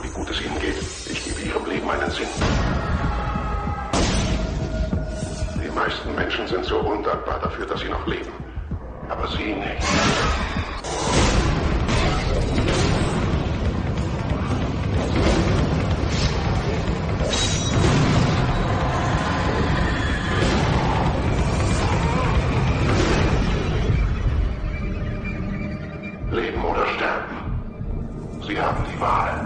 Wie gut es Ihnen geht. Ich gebe Ihrem Leben einen Sinn. Die meisten Menschen sind so undankbar dafür, dass sie noch leben. Aber Sie nicht. Leben oder sterben. Sie haben die Wahl.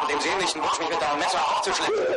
Und im Sehnlichen wird mich mit deinem Messer aufzuschleppen.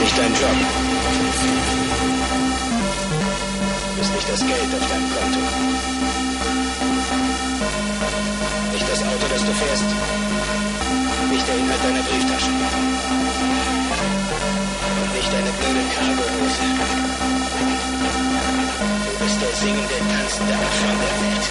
nicht dein Job. Du bist nicht das Geld auf deinem Konto. Nicht das Auto, das du fährst. Nicht der Inhalt deiner Brieftaschen. Und nicht deine blöde Cargohose. Du bist der singende, tanzende Anfang der Welt.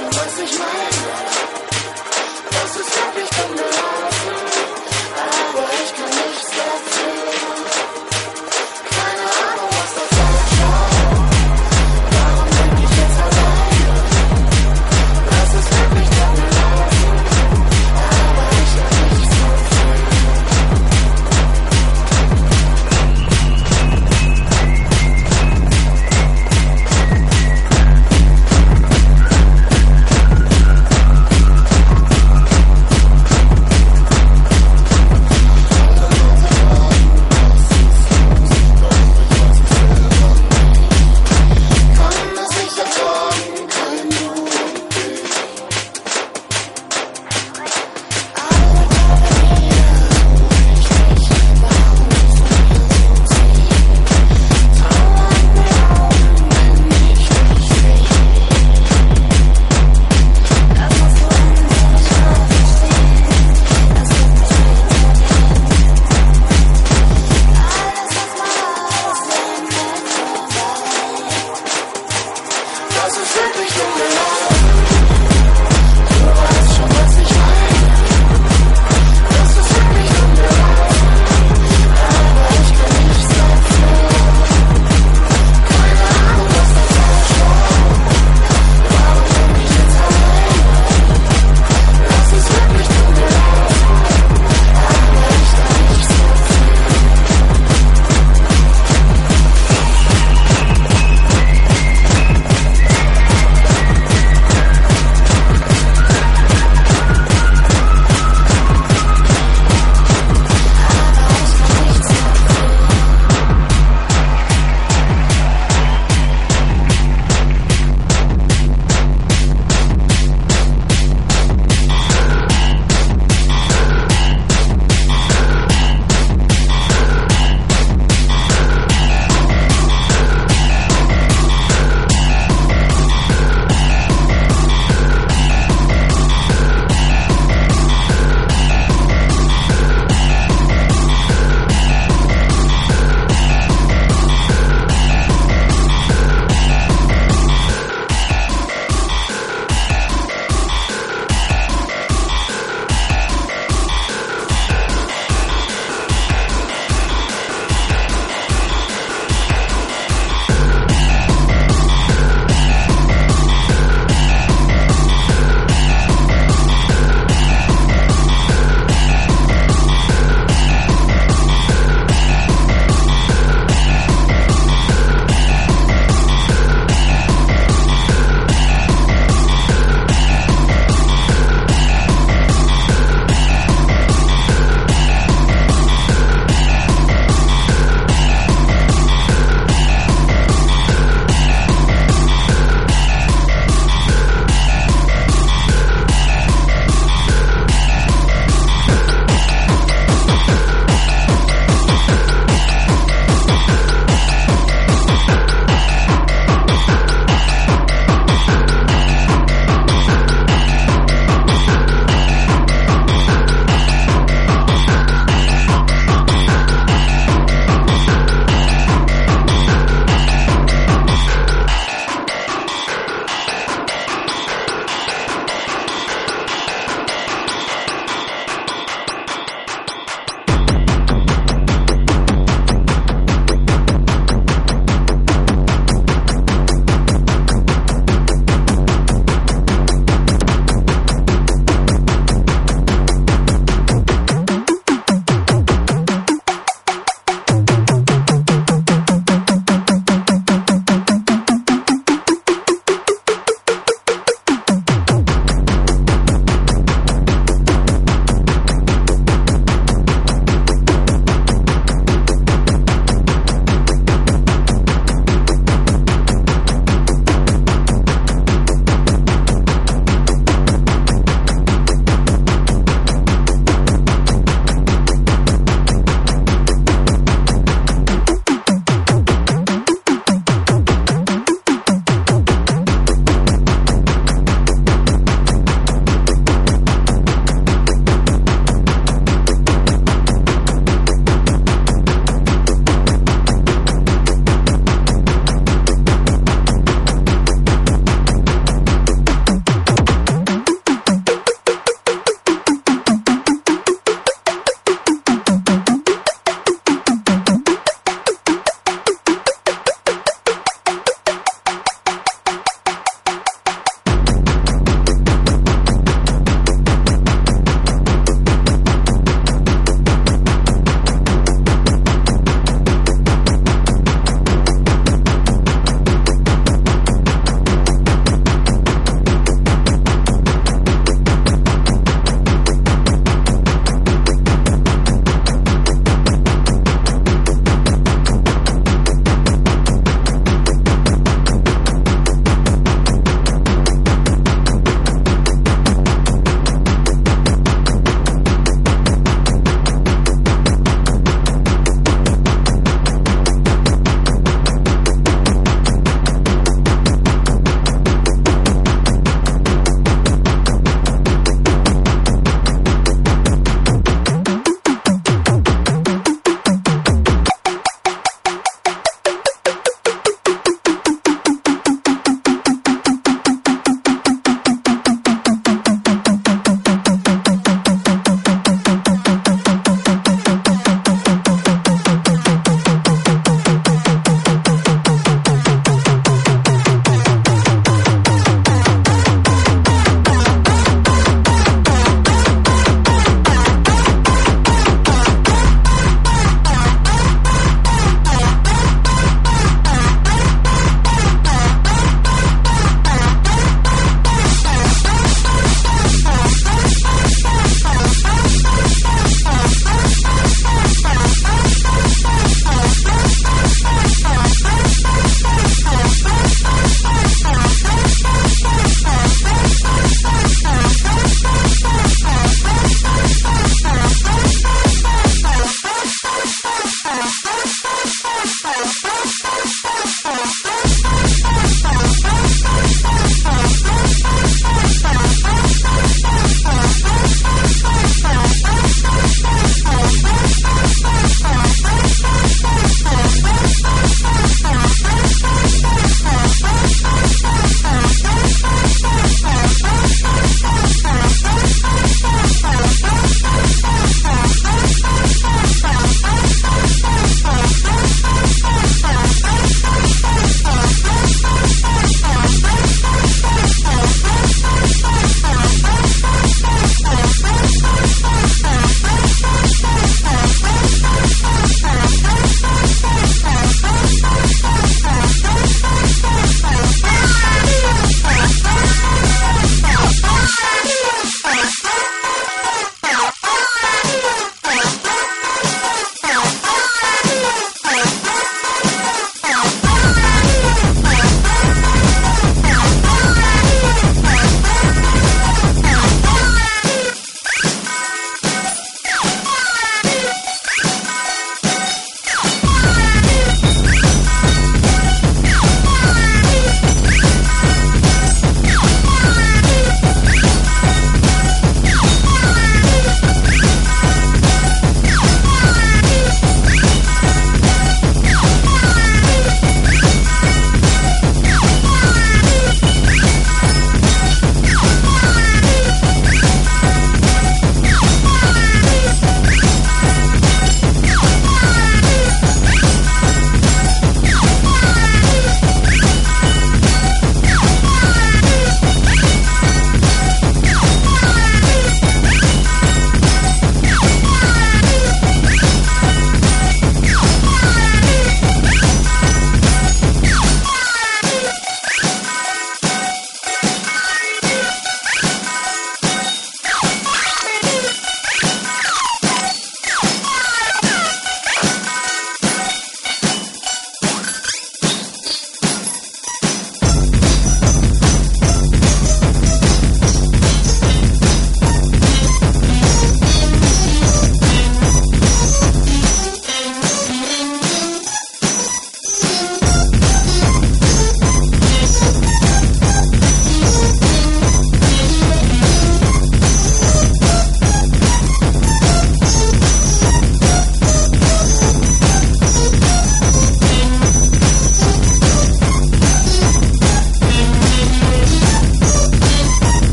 du, was ich meine? Das ist wirklich unbeholfen, aber ich kann nichts dafür.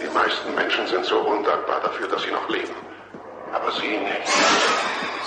Die meisten Menschen sind so undankbar dafür, dass sie noch leben. Aber sie nicht.